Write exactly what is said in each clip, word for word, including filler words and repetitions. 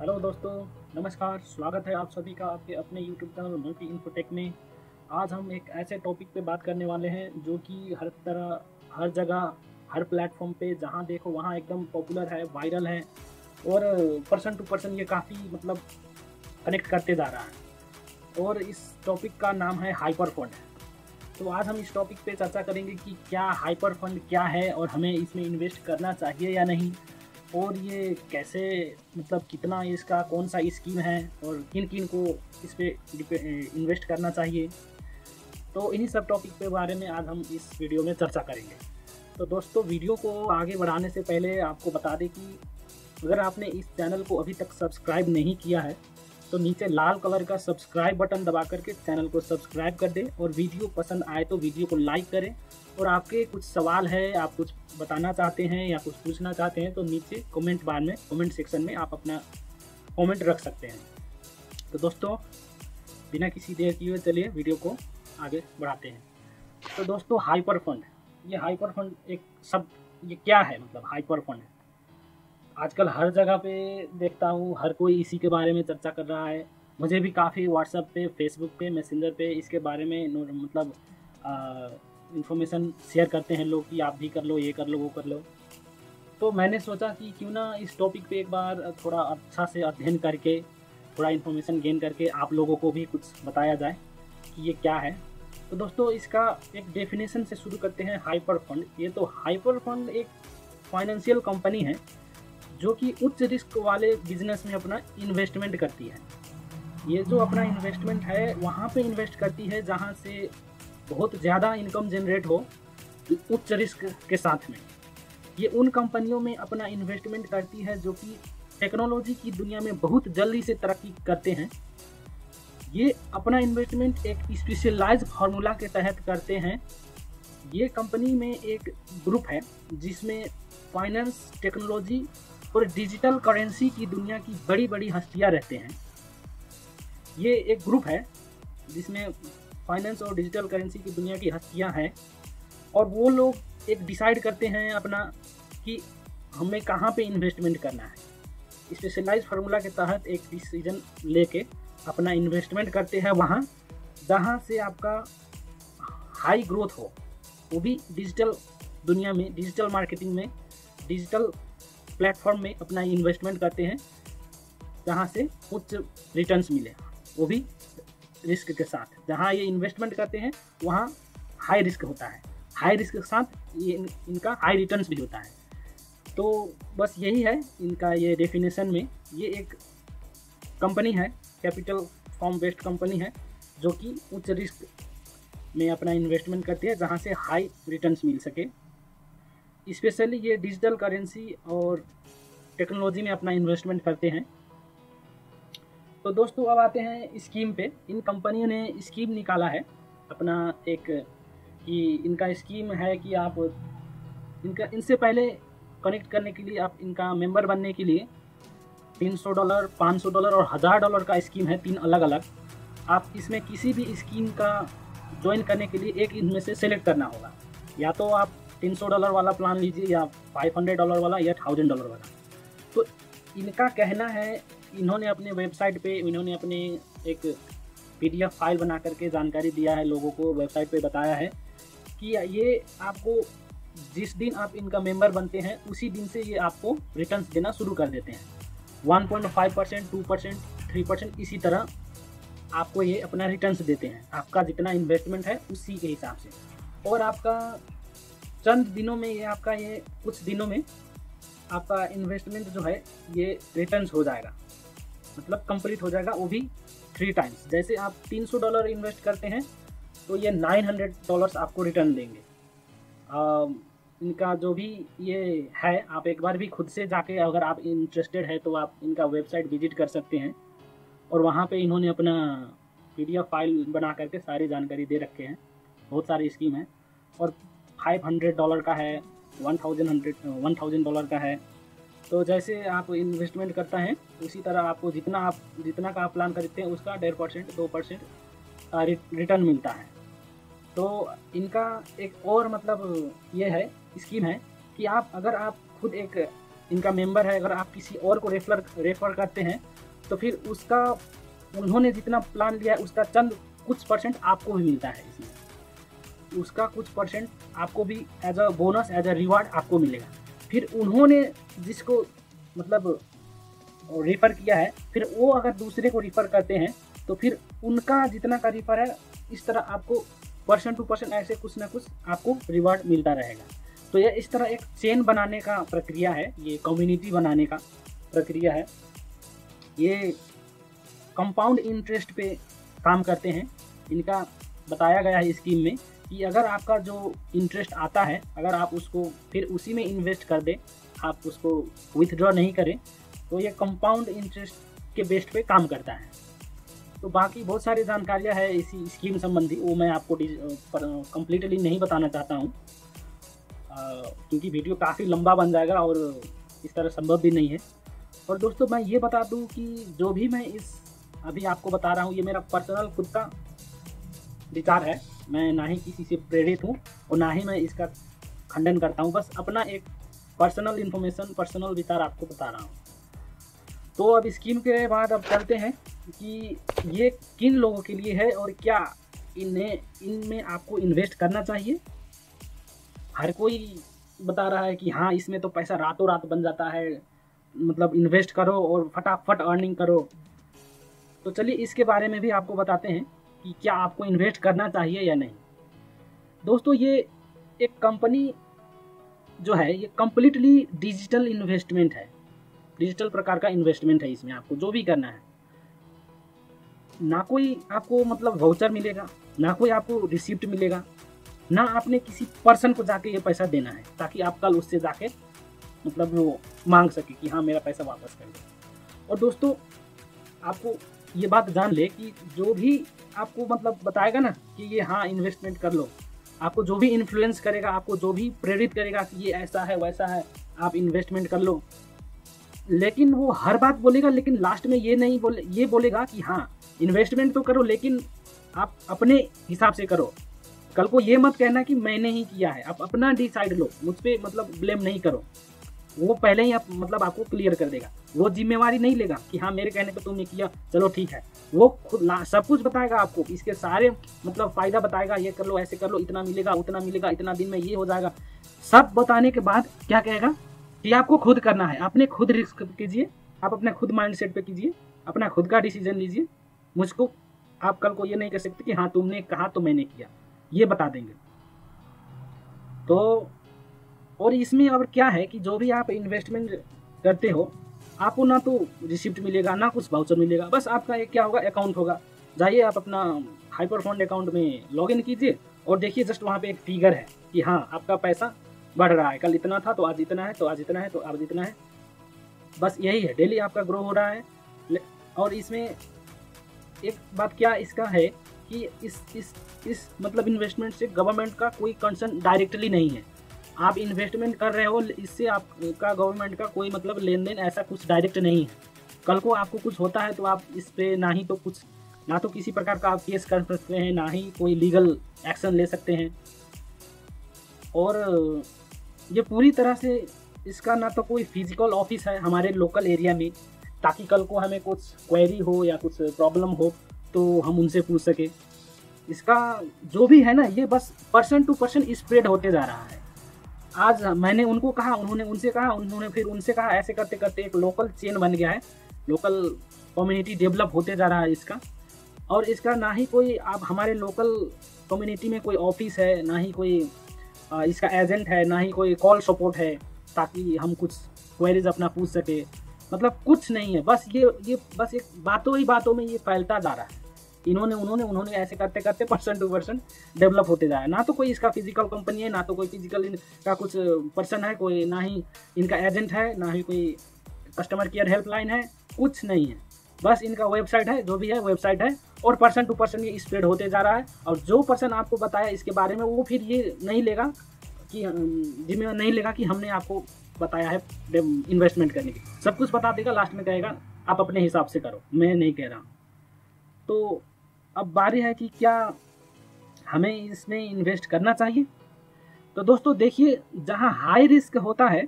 Hello दोस्तों, नमस्कार। स्वागत है आप सभी का आपके अपने यूट्यूब चैनल मल्टी इन्फोटेक में। आज हम एक ऐसे टॉपिक पे बात करने वाले हैं जो कि हर तरह, हर जगह, हर प्लेटफॉर्म पे जहां देखो वहां एकदम पॉपुलर है, वायरल है और पर्सन टू पर्सन ये काफ़ी मतलब कनेक्ट करते जा रहा है। और इस टॉपिक का नाम है हाइपरफंड। तो आज हम इस टॉपिक पर चर्चा करेंगे कि क्या हाइपरफंड क्या है और हमें इसमें इन्वेस्ट करना चाहिए या नहीं, और ये कैसे मतलब कितना इसका कौन सा स्कीम है और किन किन को इस पर इन्वेस्ट करना चाहिए। तो इन्हीं सब टॉपिक के बारे में आज हम इस वीडियो में चर्चा करेंगे। तो दोस्तों, वीडियो को आगे बढ़ाने से पहले आपको बता दें कि अगर आपने इस चैनल को अभी तक सब्सक्राइब नहीं किया है तो नीचे लाल कलर का सब्सक्राइब बटन दबा करके चैनल को सब्सक्राइब कर दें, और वीडियो पसंद आए तो वीडियो को लाइक करें। और आपके कुछ सवाल है, आप कुछ बताना चाहते हैं या कुछ पूछना चाहते हैं तो नीचे कमेंट बार में, कमेंट सेक्शन में आप अपना कमेंट रख सकते हैं। तो दोस्तों, बिना किसी देर किए चलिए वीडियो को आगे बढ़ाते हैं। तो दोस्तों, हाइपरफंड, ये हाइपरफंड एक शब्द, ये क्या है मतलब हाइपरफंड? आजकल हर जगह पे देखता हूँ, हर कोई इसी के बारे में चर्चा कर रहा है। मुझे भी काफ़ी व्हाट्सएप पे, फेसबुक पे, मैसेंजर पे इसके बारे में मतलब इन्फॉर्मेशन शेयर करते हैं लोग कि आप भी कर लो, ये कर लो, वो कर लो। तो मैंने सोचा कि क्यों ना इस टॉपिक पे एक बार थोड़ा अच्छा से अध्ययन करके, थोड़ा इन्फॉर्मेशन गेन करके आप लोगों को भी कुछ बताया जाए कि ये क्या है। तो दोस्तों, इसका एक डेफिनेशन से शुरू करते हैं हाइपरफंड। ये तो हाइपरफंड एक फाइनेंशियल कंपनी है जो कि उच्च रिस्क वाले बिजनेस में अपना इन्वेस्टमेंट करती है। ये जो अपना इन्वेस्टमेंट है वहाँ पे इन्वेस्ट करती है जहाँ से बहुत ज़्यादा इनकम जनरेट हो, उच्च रिस्क के साथ में। ये उन कंपनियों में अपना इन्वेस्टमेंट करती है जो कि टेक्नोलॉजी की दुनिया में बहुत जल्दी से तरक्की करते हैं। ये अपना इन्वेस्टमेंट एक स्पेशलाइज्ड फार्मूला के तहत करते हैं। ये कंपनी में एक ग्रुप है जिसमें फाइनेंस, टेक्नोलॉजी और डिजिटल करेंसी की दुनिया की बड़ी बड़ी हस्तियां रहते हैं। ये एक ग्रुप है जिसमें फाइनेंस और डिजिटल करेंसी की दुनिया की हस्तियां हैं, और वो लोग एक डिसाइड करते हैं अपना कि हमें कहाँ पे इन्वेस्टमेंट करना है। स्पेशलाइज्ड फार्मूला के तहत एक डिसीजन लेके अपना इन्वेस्टमेंट करते हैं वहाँ जहाँ से आपका हाई ग्रोथ हो, वो भी डिजिटल दुनिया में, डिजिटल मार्केटिंग में, डिजिटल प्लेटफॉर्म में अपना इन्वेस्टमेंट करते हैं जहाँ से उच्च रिटर्न्स मिले, वो भी रिस्क के साथ। जहाँ ये इन्वेस्टमेंट करते हैं वहाँ हाई रिस्क होता है, हाई रिस्क के साथ ये इन, इनका हाई रिटर्न्स भी होता है। तो बस यही है इनका ये डेफिनेशन में। ये एक कंपनी है, कैपिटल फॉर्म बेस्ड कंपनी है जो कि उच्च रिस्क में अपना इन्वेस्टमेंट करती है जहाँ से हाई रिटर्न्स मिल सके। स्पेशली ये डिजिटल करेंसी और टेक्नोलॉजी में अपना इन्वेस्टमेंट करते हैं। तो दोस्तों, अब आते हैं स्कीम पे। इन कंपनियों ने स्कीम निकाला है अपना एक, कि इनका स्कीम है कि आप इनका, इनसे पहले कनेक्ट करने के लिए, आप इनका मेंबर बनने के लिए तीन सौ डॉलर, पाँच सौ डॉलर और हज़ार डॉलर का स्कीम है, तीन अलग अलग। आप इसमें किसी भी स्कीम का ज्वाइन करने के लिए एक इनमें से सेलेक्ट करना होगा। या तो आप तीन सौ डॉलर वाला प्लान लीजिए, या पाँच सौ डॉलर वाला, या थाउजेंड डॉलर वाला। तो इनका कहना है, इन्होंने अपने वेबसाइट पे, इन्होंने अपने एक पीडीएफ फाइल बना करके जानकारी दिया है लोगों को, वेबसाइट पे बताया है कि ये आपको जिस दिन आप इनका मेंबर बनते हैं उसी दिन से ये आपको रिटर्न्स देना शुरू कर देते हैं। One point five percent, two percent, three percent, इसी तरह आपको ये अपना रिटर्न्स देते हैं, आपका जितना इन्वेस्टमेंट है उसी के हिसाब से। और आपका चंद दिनों में ये आपका ये कुछ दिनों में आपका इन्वेस्टमेंट जो है ये रिटर्न्स हो जाएगा, मतलब कंप्लीट हो जाएगा, वो भी थ्री टाइम्स। जैसे आप तीन सौ डॉलर इन्वेस्ट करते हैं तो ये नौ सौ डॉलर्स आपको रिटर्न देंगे। आ, इनका जो भी ये है, आप एक बार भी खुद से जाके अगर आप इंटरेस्टेड है तो आप इनका वेबसाइट विजिट कर सकते हैं, और वहाँ पे इन्होंने अपना पीडीएफ फाइल बना करके सारी जानकारी दे रखे हैं। बहुत सारी स्कीम है, और पाँच सौ डॉलर का है, वन थाउजेंड डॉलर का है। तो जैसे आप इन्वेस्टमेंट करता है उसी तरह आपको जितना आप जितना का आप प्लान करते हैं उसका डेढ़ परसेंट, दो परसेंट रिटर्न मिलता है। तो इनका एक और मतलब ये है, स्कीम है कि आप अगर आप खुद एक इनका मेंबर है, अगर आप किसी और को रेफर रेफर करते हैं तो फिर उसका उन्होंने जितना प्लान लिया है उसका चंद कुछ परसेंट आपको भी मिलता है, इसमें उसका कुछ परसेंट आपको भी as a bonus as a reward आपको मिलेगा। फिर उन्होंने जिसको मतलब रेफ़र किया है फिर वो अगर दूसरे को रेफ़र करते हैं तो फिर उनका जितना का रेफ़र है इस तरह आपको परसेंट टू परसेंट ऐसे कुछ ना कुछ आपको रिवार्ड मिलता रहेगा। तो यह इस तरह एक चेन बनाने का प्रक्रिया है, ये कम्युनिटी बनाने का प्रक्रिया है। ये कंपाउंड इंटरेस्ट पे काम करते हैं। इनका बताया गया है स्कीम में कि अगर आपका जो इंटरेस्ट आता है अगर आप उसको फिर उसी में इन्वेस्ट कर दें, आप उसको विथड्रॉ नहीं करें, तो ये कंपाउंड इंटरेस्ट के बेस पे काम करता है। तो बाकी बहुत सारी जानकारियाँ है इसी स्कीम संबंधी, वो मैं आपको कम्प्लीटली नहीं बताना चाहता हूँ क्योंकि वीडियो काफ़ी लंबा बन जाएगा और इस तरह संभव भी नहीं है। और दोस्तों मैं ये बता दूं कि जो भी मैं इस अभी आपको बता रहा हूँ ये मेरा पर्सनल खुद का विचार है, मैं ना ही किसी से प्रेरित हूँ और ना ही मैं इसका खंडन करता हूँ, बस अपना एक पर्सनल इन्फॉर्मेशन पर्सनल विचार आपको बता रहा हूँ। तो अब स्कीम के बाद अब चलते हैं कि ये किन लोगों के लिए है और क्या इन्हें इनमें आपको इन्वेस्ट करना चाहिए। हर कोई बता रहा है कि हाँ इसमें तो पैसा रातों रात बन जाता है, मतलब इन्वेस्ट करो और फटाफट अर्निंग करो। तो चलिए इसके बारे में भी आपको बताते हैं कि क्या आपको इन्वेस्ट करना चाहिए या नहीं। दोस्तों ये एक कंपनी जो है ये कम्प्लीटली डिजिटल इन्वेस्टमेंट है, डिजिटल प्रकार का इन्वेस्टमेंट है। इसमें आपको जो भी करना है, ना कोई आपको मतलब वाउचर मिलेगा, ना कोई आपको रिसिप्ट मिलेगा, ना आपने किसी पर्सन को जाके ये पैसा देना है ताकि आप कल उससे जाके मतलब वो मांग सके कि हाँ मेरा पैसा वापस कर दो। और दोस्तों आपको ये बात जान ले कि जो भी आपको मतलब बताएगा ना कि ये हाँ इन्वेस्टमेंट कर लो, आपको जो भी इन्फ्लुएंस करेगा, आपको जो भी प्रेरित करेगा कि ये ऐसा है वैसा है आप इन्वेस्टमेंट कर लो, लेकिन वो हर बात बोलेगा लेकिन लास्ट में ये नहीं बोले, ये बोलेगा कि हाँ इन्वेस्टमेंट तो करो लेकिन आप अपने हिसाब से करो। कल को ये मत कहना कि मैंने ही किया है, आप अपना डिसाइड लो, मुझ पर मतलब ब्लेम नहीं करो। वो पहले ही आप मतलब आपको क्लियर कर देगा, वो जिम्मेवारी नहीं लेगा कि हाँ मेरे कहने पे तुमने किया चलो ठीक है। वो खुद सब कुछ बताएगा आपको, इसके सारे मतलब फ़ायदा बताएगा, ये कर लो ऐसे कर लो इतना मिलेगा उतना मिलेगा इतना दिन में ये हो जाएगा। सब बताने के बाद क्या कहेगा कि आपको खुद करना है, आपने खुद रिस्क कीजिए, आप अपने खुद माइंड सेट पर कीजिए, अपना खुद का डिसीजन लीजिए, मुझको आप कल को ये नहीं कह सकते कि हाँ तुमने कहा तो मैंने किया, ये बता देंगे। तो और इसमें और क्या है कि जो भी आप इन्वेस्टमेंट करते हो आपको ना तो रिसिप्ट मिलेगा ना कुछ वाउचर मिलेगा, बस आपका एक क्या होगा अकाउंट होगा, जाइए आप अपना हाइपरफंड अकाउंट में लॉगिन कीजिए और देखिए जस्ट वहाँ पे एक फिगर है कि हाँ आपका पैसा बढ़ रहा है, कल इतना था तो आज इतना है तो आज इतना है तो आज इतना है, बस यही है डेली आपका ग्रो हो रहा है। और इसमें एक बात क्या इसका है कि इस इस इस मतलब इन्वेस्टमेंट से गवर्नमेंट का कोई कंसर्न डायरेक्टली नहीं है, आप इन्वेस्टमेंट कर रहे हो इससे आपका गवर्नमेंट का कोई मतलब लेन देन ऐसा कुछ डायरेक्ट नहीं है। कल को आपको कुछ होता है तो आप इस पर ना ही तो कुछ ना तो किसी प्रकार का आप केस कर सकते हैं ना ही कोई लीगल एक्शन ले सकते हैं। और ये पूरी तरह से इसका ना तो कोई फिजिकल ऑफिस है हमारे लोकल एरिया में ताकि कल को हमें कुछ क्वेरी हो या कुछ प्रॉब्लम हो तो हम उनसे पूछ सकें। इसका जो भी है ना ये बस पर्सन टू पर्सन स्प्रेड होते जा रहा है। आज मैंने उनको कहा, उन्होंने उनसे कहा, उन्होंने फिर उनसे कहा, ऐसे करते करते एक लोकल चेन बन गया है, लोकल कम्युनिटी डेवलप होते जा रहा है इसका। और इसका ना ही कोई आप हमारे लोकल कम्युनिटी में कोई ऑफिस है, ना ही कोई इसका एजेंट है, ना ही कोई कॉल सपोर्ट है ताकि हम कुछ क्वेरीज अपना पूछ सके, मतलब कुछ नहीं है। बस ये ये बस एक बातों ही बातों में ये फैलता जा रहा है, इन्होंने उन्होंने उन्होंने ऐसे करते करते पर्सन टू पर्सन डेवलप होते जाए। ना तो कोई इसका फिजिकल कंपनी है, ना तो कोई फिजिकल इनका कुछ पर्सन है, कोई ना ही इनका एजेंट है, ना ही कोई कस्टमर केयर हेल्पलाइन है, कुछ नहीं है। बस इनका वेबसाइट है, जो भी है वेबसाइट है, और पर्सन टू पर्सन ये स्प्रेड होते जा रहा है। और जो पर्सन आपको बताया इसके बारे में वो फिर ये नहीं लेगा कि जिम्मे नहीं लेगा कि हमने आपको बताया है इन्वेस्टमेंट करने की, सब कुछ बता देगा, लास्ट में कहेगा आप अपने हिसाब से करो, मैं नहीं कह रहा हूँ। तो अब बारी है कि क्या हमें इसमें इन्वेस्ट करना चाहिए। तो दोस्तों देखिए, जहाँ हाई रिस्क होता है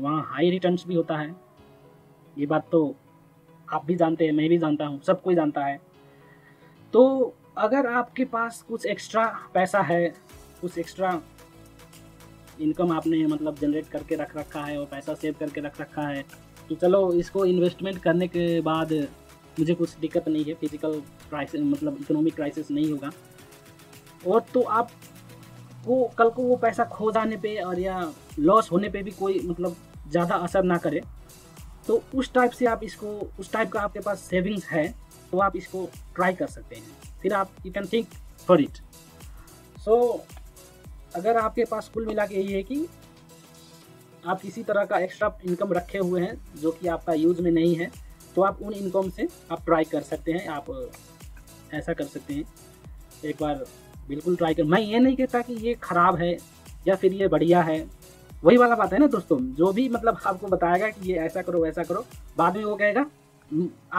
वहाँ हाई रिटर्न्स भी होता है। ये बात तो आप भी जानते हैं, मैं भी जानता हूँ, सब कोई जानता है। तो अगर आपके पास कुछ एक्स्ट्रा पैसा है, कुछ एक्स्ट्रा इनकम आपने मतलब जनरेट करके रख रखा है और पैसा सेव करके रख रखा है, तो चलो इसको इन्वेस्टमेंट करने के बाद मुझे कुछ दिक्कत नहीं है, फिजिकल क्राइसिस मतलब इकोनॉमिक क्राइसिस नहीं होगा। और तो आप वो कल को वो पैसा खो जाने पे और या लॉस होने पे भी कोई मतलब ज़्यादा असर ना करे, तो उस टाइप से आप इसको, उस टाइप का आपके पास सेविंग्स है तो आप इसको ट्राई कर सकते हैं। फिर आप you can think for it. So अगर आपके पास कुल मिला के यही है कि आप किसी तरह का एक्स्ट्रा इनकम रखे हुए हैं जो कि आपका यूज़ में नहीं है, तो आप उन इनकम से आप ट्राई कर सकते हैं, आप ऐसा कर सकते हैं, एक बार बिल्कुल ट्राई कर। मैं ये नहीं कहता कि ये ख़राब है या फिर ये बढ़िया है, वही वाला बात है ना दोस्तों, जो भी मतलब आपको बताएगा कि ये ऐसा करो वैसा करो, बाद में वो कहेगा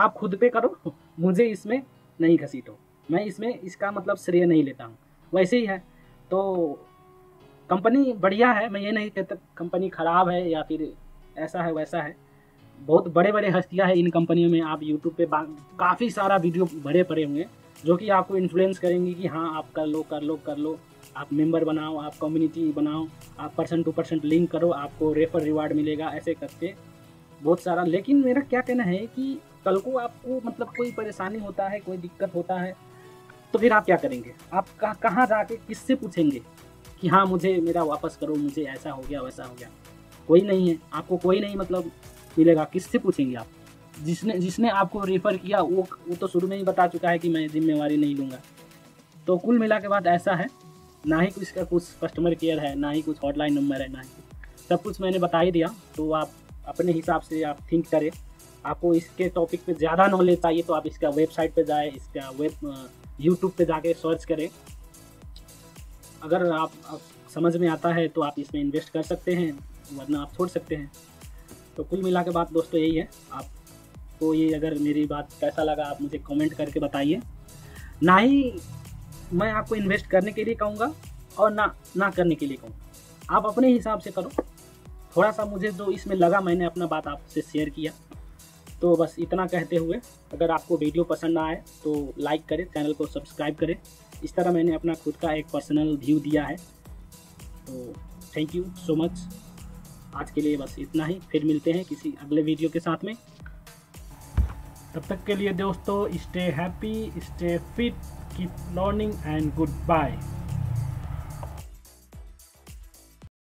आप खुद पे करो, मुझे इसमें नहीं घसीटो, मैं इसमें इसका मतलब श्रेय नहीं लेता हूँ। वैसे ही है, तो कंपनी बढ़िया है, मैं ये नहीं कहता कंपनी ख़राब है या फिर ऐसा है वैसा है। बहुत बड़े बड़े हस्तियाँ हैं इन कंपनियों में, आप यूट्यूब पे काफ़ी सारा वीडियो भरे पड़े होंगे जो कि आपको इन्फ्लुएंस करेंगे कि हाँ आप कर लो कर लो कर लो, आप मेंबर बनाओ, आप कम्युनिटी बनाओ, आप पर्सन टू पर्सन लिंक करो, आपको रेफर रिवार्ड मिलेगा, ऐसे करके बहुत सारा। लेकिन मेरा क्या कहना है कि कल को आपको मतलब कोई परेशानी होता है, कोई दिक्कत होता है, तो फिर आप क्या करेंगे, आप कहाँ जाके किससे पूछेंगे कि हाँ मुझे मेरा वापस करो, मुझे ऐसा हो गया वैसा हो गया? कोई नहीं है, आपको कोई नहीं मतलब मिलेगा, किससे पूछेंगे आप? जिसने जिसने आपको रेफ़र किया वो वो तो शुरू में ही बता चुका है कि मैं जिम्मेवारी नहीं लूँगा। तो कुल मिला के बाद ऐसा है, ना ही कुछ का कुछ कस्टमर केयर है, ना ही कुछ हॉटलाइन नंबर है, ना ही सब कुछ मैंने बता ही दिया। तो आप अपने हिसाब से आप थिंक करें, आपको इसके टॉपिक पे ज़्यादा नॉलेज चाहिए तो आप इसका वेबसाइट पे जाए, इसका वेब यूट्यूब पे जाके सर्च करें। अगर आप, आप समझ में आता है तो आप इसमें इन्वेस्ट कर सकते हैं, वरना आप छोड़ सकते हैं। तो कुल मिला के बात दोस्तों यही है। आपको ये अगर मेरी बात कैसा लगा आप मुझे कमेंट करके बताइए। ना ही मैं आपको इन्वेस्ट करने के लिए कहूँगा और ना ना करने के लिए कहूँगा, आप अपने हिसाब से करो। थोड़ा सा मुझे जो इसमें लगा मैंने अपना बात आपसे शेयर किया। तो बस इतना कहते हुए, अगर आपको वीडियो पसंद आए तो लाइक करें, चैनल को सब्सक्राइब करें। इस तरह मैंने अपना खुद का एक पर्सनल व्यू दिया है। तो थैंक यू सो मच, आज के लिए बस इतना ही। फिर मिलते हैं किसी अगले वीडियो के साथ में। तब तक के लिए दोस्तों stay happy, stay fit, keep learning and good bye.